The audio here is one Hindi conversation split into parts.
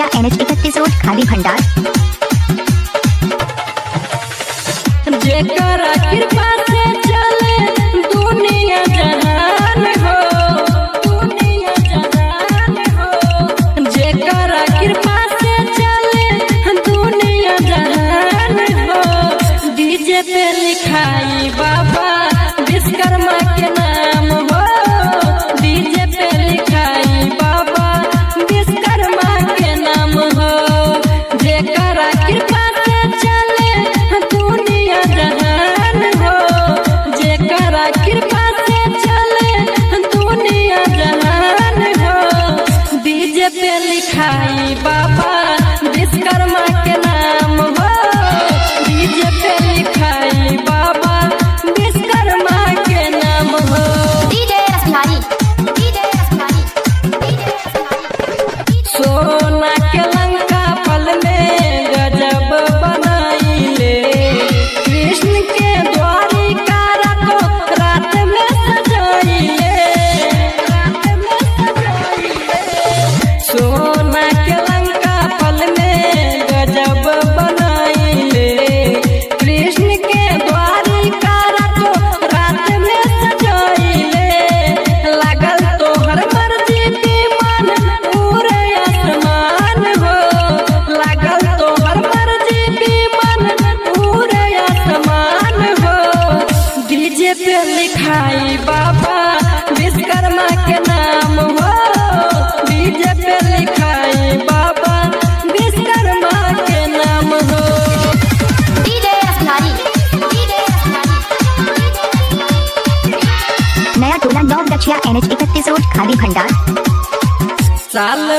नौखिया NH 31 रोड खाली भंडार। जेकरा कृपा से चले दुनिया जहान हो, दुनिया जहान हो। जेकरा कृपा से चले दुनिया जहान हो। डीजे पे लिखाई बाबा विश्वकर्मा के नाम हो, डीजे पे लिखाई बाबा विश्वकर्मा के नाम हो। जेकरा कृपा से चले दुनिया जहान हो, जेकरा कृपा से चले दुनिया जहान हो। डीजे पे लिखाई बाबा विश्वकर्मा के नाम हो, डीजे पे लिखाई बाबा विश्वकर्मा के नाम हो। DJ Rasbihari, DJ Rasbihari, DJ Rasbihari. सोना के लंका पल में गजब बनाइले, कृष्ण के द्वारिकारा को रात में सजाइले, रात में सजाइले। सोना के लंका पल में गजब बनाइले, कृष्ण के द्वारिकारा को रात में सजाइले। लागल तोहर मर्जी विमान पूरे आसमान हो, लागल तोहर मर्जी विमान पूरे आसमान हो। डीजे पे लिखाई बाबा विश्वकर्मा के नाम हो, डीजे पे लिखाई बाबा विश्वकर्मा के नाम हो। DJ Rasbihari, DJ Rasbihari. Naya Tola Naugachhia NH 31 road खाली भंडार। साल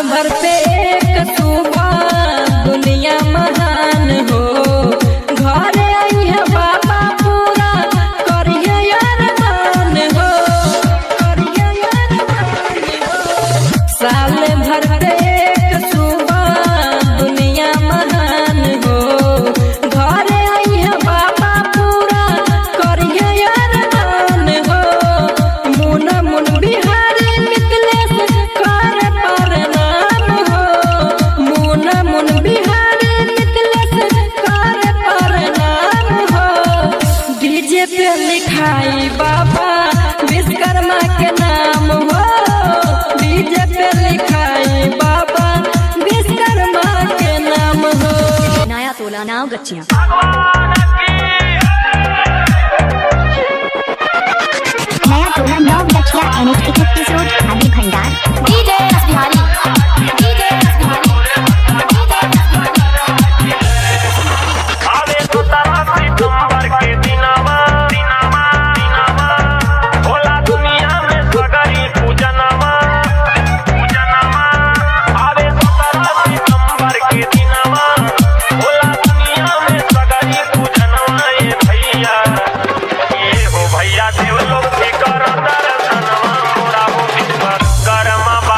भर पे एक सुबह दुनिया महान हो, घर आई है बाबा पूरा करिया अरमान हो, करिया अरमान हो। साल भर पे एक सुबह दुनिया महान हो, घर आई है बाबा पूरा करिया अरमान हो। मुना मुन बिहारी मिथिलेश कर पर नाम हो, मुना मुन बिहारी मिथिलेश कर पर नाम हो। डीजे पे लिखाई बाबा विश्वकर्मा के नाम हो, डीजे पे लिखाई बाबा विश्वकर्मा के नाम हो। नया Tola Naugachhia. Naya Tola Naugachhia NH 31 road Khadi Bhandar. DJ Rasbihari, DJ Rasbihari, DJ Rasbihari. आवे सुतरा सितंबर के दिनवा, दिनवा, दिनवा। होला दुनिया में सगरी पूजनवा, पूजनवा। आवे सुतरा सितंबर के दिनवा, होला दुनिया में सगरी पूजनवा। ये भैया, ये हो भैया देव लोग के कर दर्शनवा, मोरा हो विश्वकर्मा बाबा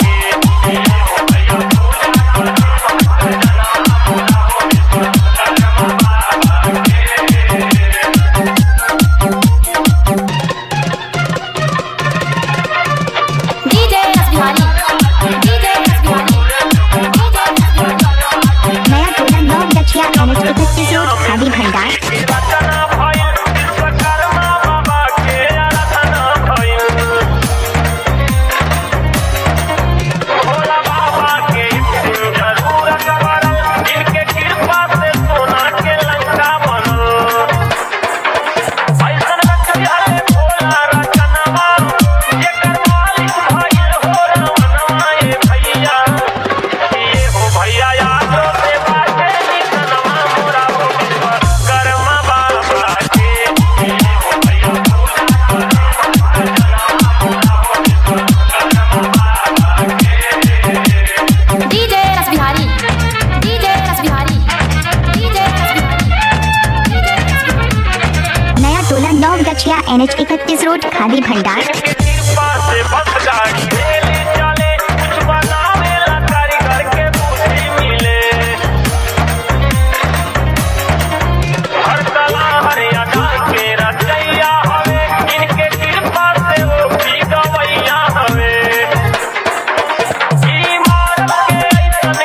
के। ये हो भैया मोरा हो विश्वकर्मा बाबा के। DJ Rasbihari, DJ Rasbihari, DJ Rasbihari. Naya Tola Naugachhia NH 31 road Khadi Bhandar. रचना भइल विश्वकर्मा बाबा के, रचना भइल भोला बाबा के। जरूर करल इनके कृपा से सोना के लंका बनल, ऐसन रचले भोला रचनवा। एकर मालिक भइल हो रमनवा, ये भैया, ये हो भैया यादो से बाटे नितनवा, मोरा हो विश्वकर्मा बाबा के। ये हो भैया मोरा हो विश्वकर्मा बाबा के। DJ Rasbihari, DJ Rasbihari, DJ Rasbihari. Naya Tola Naugachhia NH 31 road Khadi Bhandar. कृपा से बस गाड़ी ले चले, कुछ बनावे ला कारीगर के बूझी मिले। हर कला हरियाणा के रचैया हवे, इनके कृपा से वो भी गवैया हवे। ईमान के ऐसन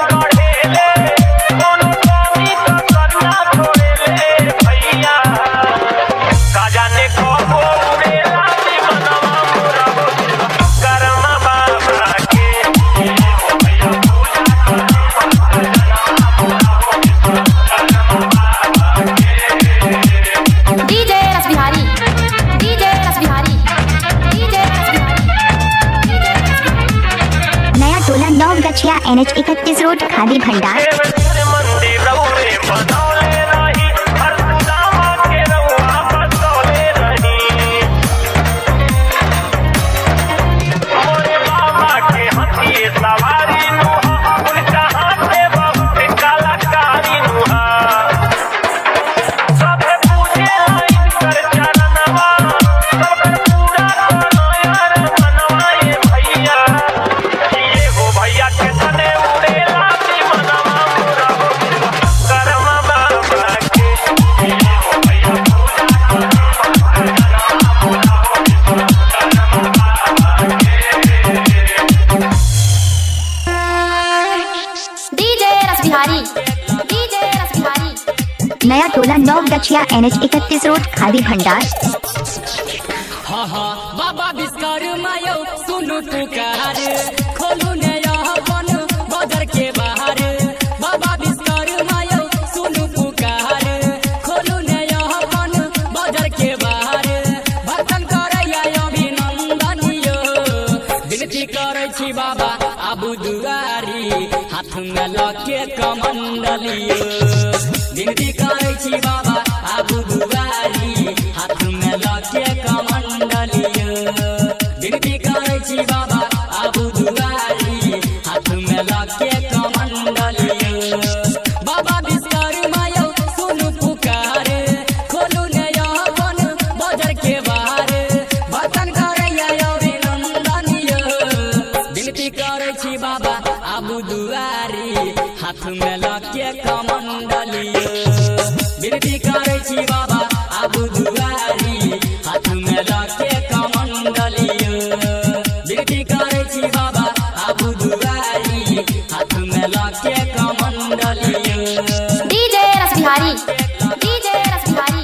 शादी भंडार नया टोला नौगछिया NH 31 रोड खादी भंडार। हाँ हाँ बाबा विश्वकर्मा यो सुनो पुकार, खोलू नया वन बदर के बाहर। बाबा विश्वकर्मा यो सुनो पुकार, खोलू नया वन बदर के बाहर। भक्तन करैया अभिनंदन यो, विनती करै छी बाबा आबू दुआरी, हाथ में लके कमंडलियो। विनती करै छी बाबा आबू दुआरी, हाथ में लके कमंडलियो। विनती करै छी बाबा आबू दुआरी, हाथ में लके कमंडलियो। बाबा विश्वकर्मा यो सुनु पुकार, खोलू नया वन बदर के बाहर। भक्तन करैया अभिनंदन यो, विनती करै छी बाबा आबू दुआरी, हाथ में लके कमंडलियो। विनती करै छी बाबा आबू दुआरी, हाथ में लके कमंडलियो। विनती करै छी बाबा आबू दुआरी, हाथ में लके कमंडलियो। DJ Rasbihari, DJ Rasbihari.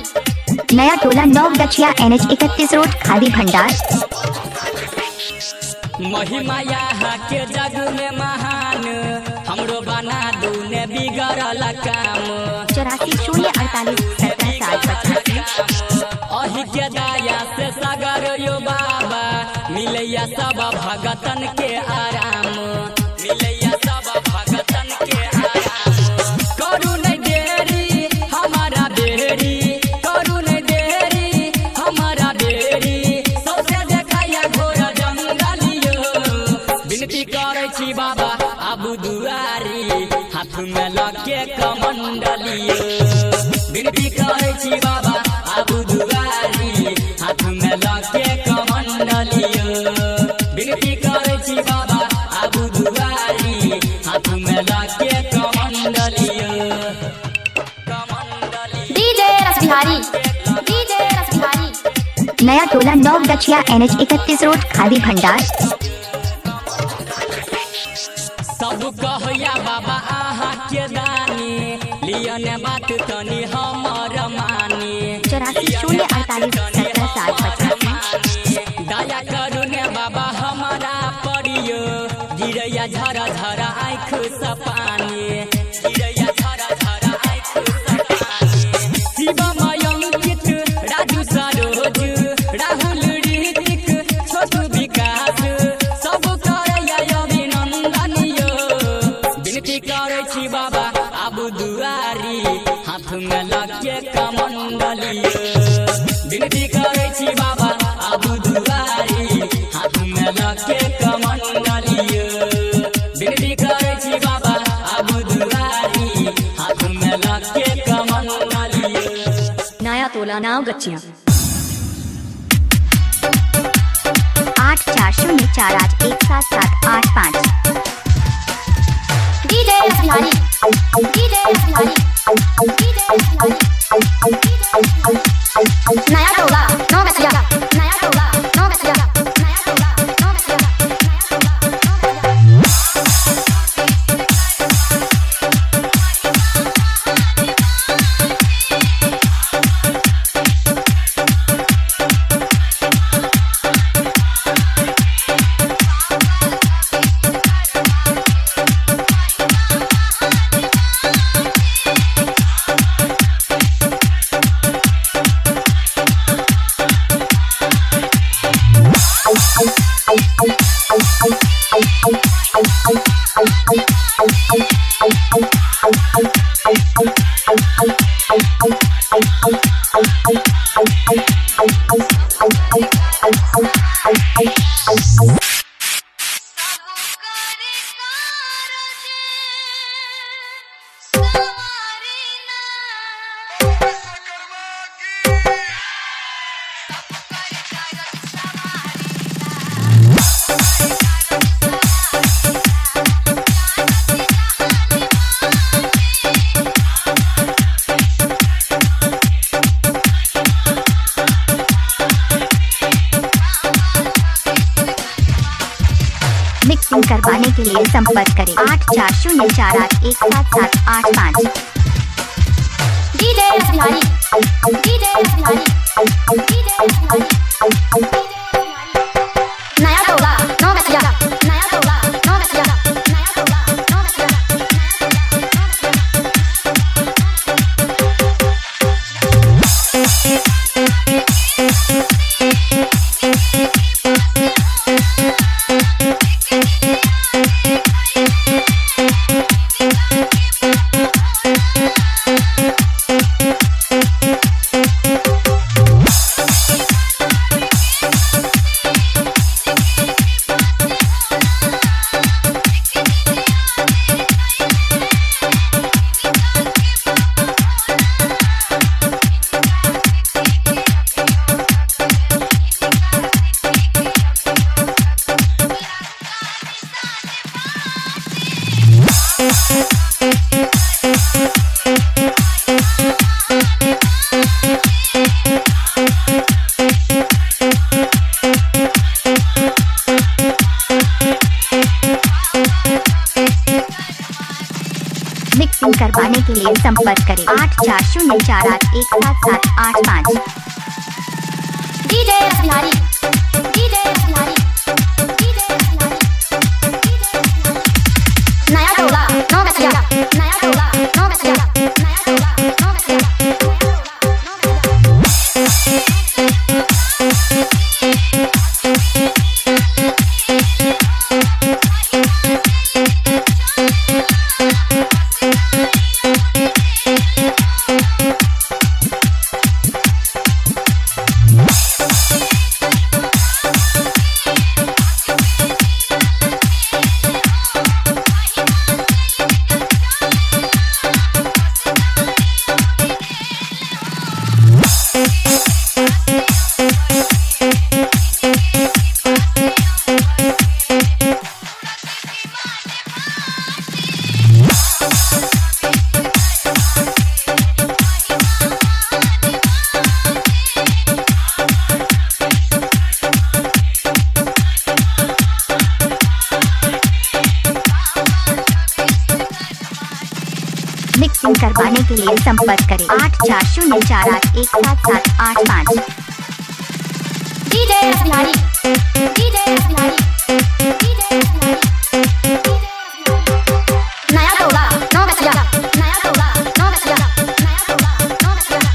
Naya Tola Naugachhia NH 31 road Khadi Bhandar. महिमा यहाँ के जग में महान, हमरो बना दू ने बिगड़ल काम। 84 048 57 50। अहि के दया से सागर यो बाबा, मिलैया सब भगतन के आराम। मिलैया सब भगतन के आराम। करू नहीं देरी हमारा बेरी, करू नहीं देरी हमारा बेरी। सबसे देखाया घोर जंगलियो, विनती करै छी बाबा आबू दुआरी, हाथ में लके कमंडलियो। विनती करै छी बाबा आबू दुआरी, हाथ में लके कमंडलियो। विनती करै छी बाबा आबू दुआरी, हाथ में लके कमंडलियो। DJ Rasbihari, DJ Rasbihari. Naya Tola Naugachhia NH 31 road Khadi Bhandar. सब कहया बाबा आहा के दानी, लिया ने बात तनी हमर मानी। 84 048 57 50। दया करू ने बाबा हमारा परियो, गिरैया झरा झरा आँख से पानी। गिरैया झरा झरा आँख से पानी। शिव मयंकित राजू सरोज, राहुल ऋतिक छोटू विकास। सब करैया अभिनंदन यो, विनती करै छी बाबा आबू दुआरी, हाथ में लके कमंडलियो। विनती करै छी बाबा आबू दुआरी, हाथ में लके कमंडलियो। विनती करै छी बाबा आबू दुआरी, हाथ में लके कमंडलियो। नया टोला नौगछिया 84 048 177 8 5। नया टोला नौगछिया, नया टोला नौगछिया। करवाने के लिए संपर्क करें 8404817785। DJ Rasbihari, DJ Rasbihari, DJ Rasbihari. Naya Tola Naugachhia, नया तोगा नौगछिया, नया तोगा नौगछिया। मिक्सिंग करवाने के लिए संपर्क करें 8404817785। DJ Rasbihari, DJ Rasbihari, DJ Rasbihari. नया होगा नौगछिया, नया होगा नौगछिया, नया होगा मिक्सिंग करवाने के लिए संपर्क करें 8404817785। DJ Rasbihari, DJ Rasbihari, DJ Rasbihari. नया होगा नौगछिया, नया होगा नौगछिया, नया होगा Naugachia.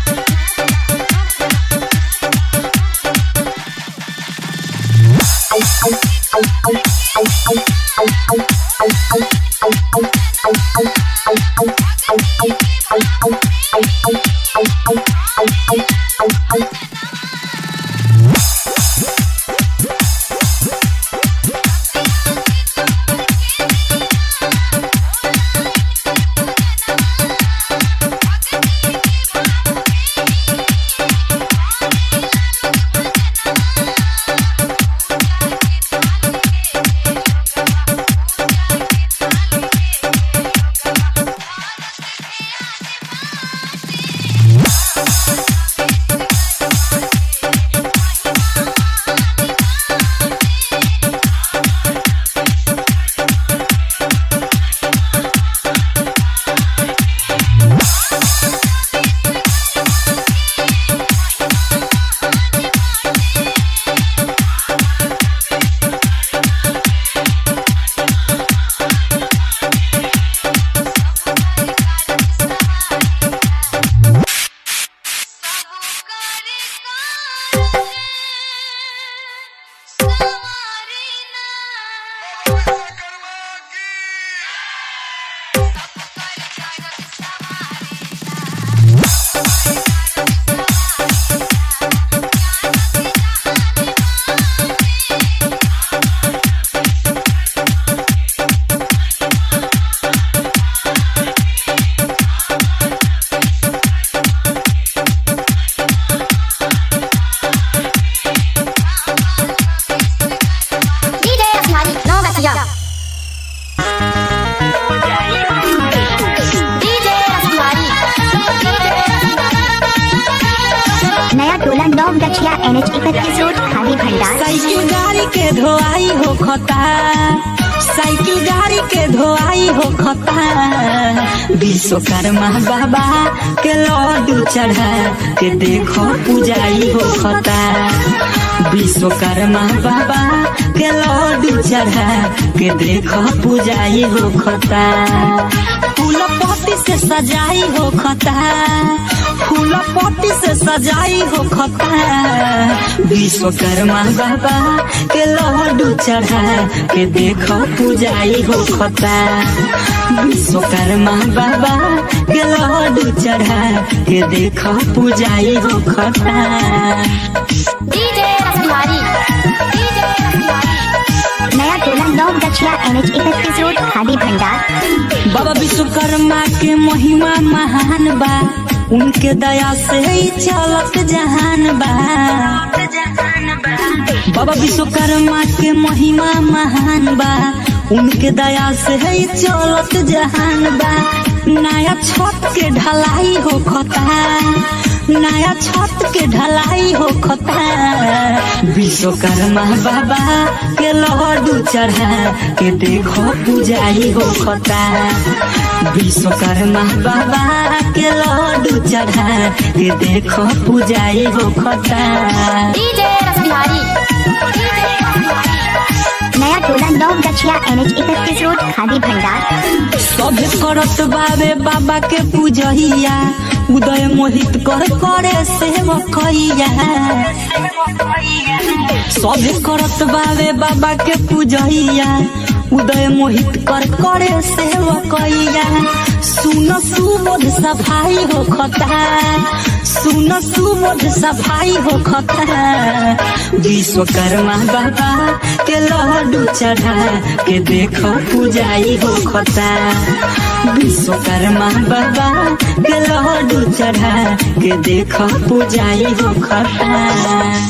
Navgachia NH 31 road Khadi Bhandar. Cycle गाड़ी के धोआई हो खता, साइकिल गाड़ी के धोआई हो खता, विश्वकर्मा बाबा के लड्डू चढ़ा के देखो पूजाई हो खता, विश्वकर्मा बाबा के लड्डू चढ़ा के देखो पूजाई हो खता, फूलपत्ती से सजाई हो खता, फूलपत्ती से सजाई हो खता, विश्वकर्मा बाबा के लड्डू चढ़ा के देखो पूजाई हो खता, विश्वकर्मा बाबा के लड्डू चढ़ा के देखो पूजाई हो खता। DJ Rasbihari, DJ Rasbihari, Naya Tola Navgachia NH 31 road Khadi Bhandar. बाबा विश्वकर्मा के महिमा महान बा, उनके दया से ही चलत जहान बा। बाबा विश्वकर्मा के महिमा महान बा, उनके दया से ही चलत जहान बा। नया छत के ढलाई हो खता, नया छत के ढलाई हो खता, विश्वकर्मा बाबा के लड्डू चढ़ा के देखो पूजाई हो खता, विश्वकर्मा बाबा के लड्डू चढ़ा के देखो पूजाई हो खता। DJ Rasbihari, DJ Rasbihari, Naya Tola Navgachia NH 31 road Khadi Bhandar. सब करत बाबे बाबा के पूजहिया, उदय मोहित करे सेवकैया, सब करत बाबे बाबा के पूजहिया, उदय मोहित करे सेवकैया। सुन सुबोध सफाई हो खता, सुन सुबोध सफाई हो खता, विश्वकर्मा बाबा के लड्डू चढ़ा के देखो पूजाई हो खता, विश्वकर्मा बाबा के लड्डू चढ़ा के देखो पूजाई हो खता।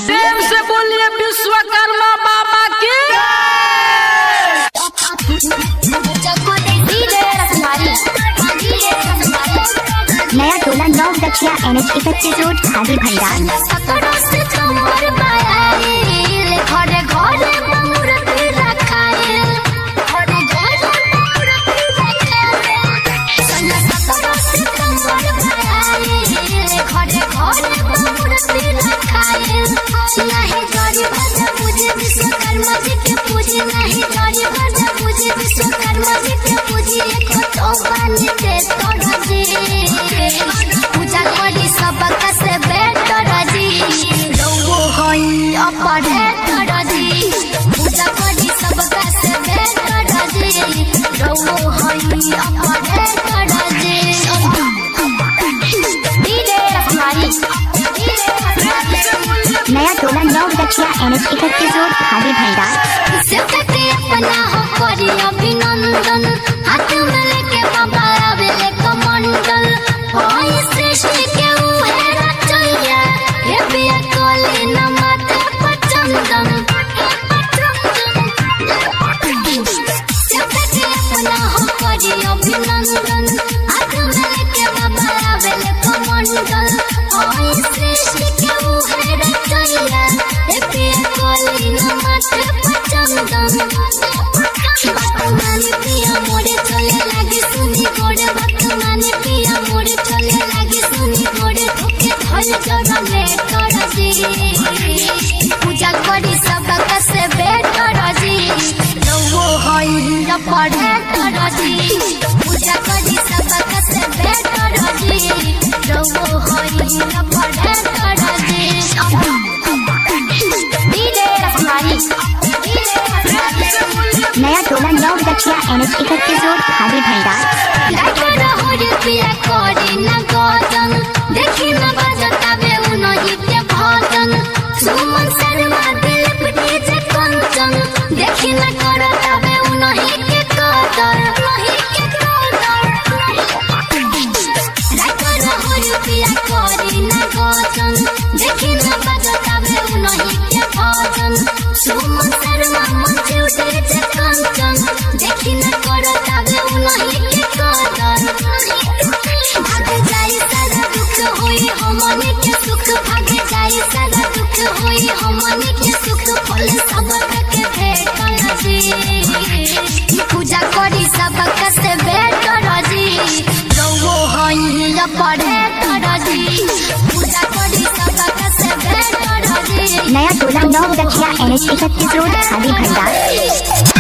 प्रेम से बोलिए विश्वकर्मा बाबा की। Naya Tola Navgachia NH 31 road Khadi Bhandar. Naya Tola Navgachia NH 31 road Khadi Bhandar. Naya Tola Navgachia NH 31 road Khadi Bhandar. देखी न करो तबे उन्हीं के कदर, भाग जाई सारा दुख होई हमने के सुख, भाग जाई सारा नया 16 नौगछिया NH 31 रोड खादी भंडार।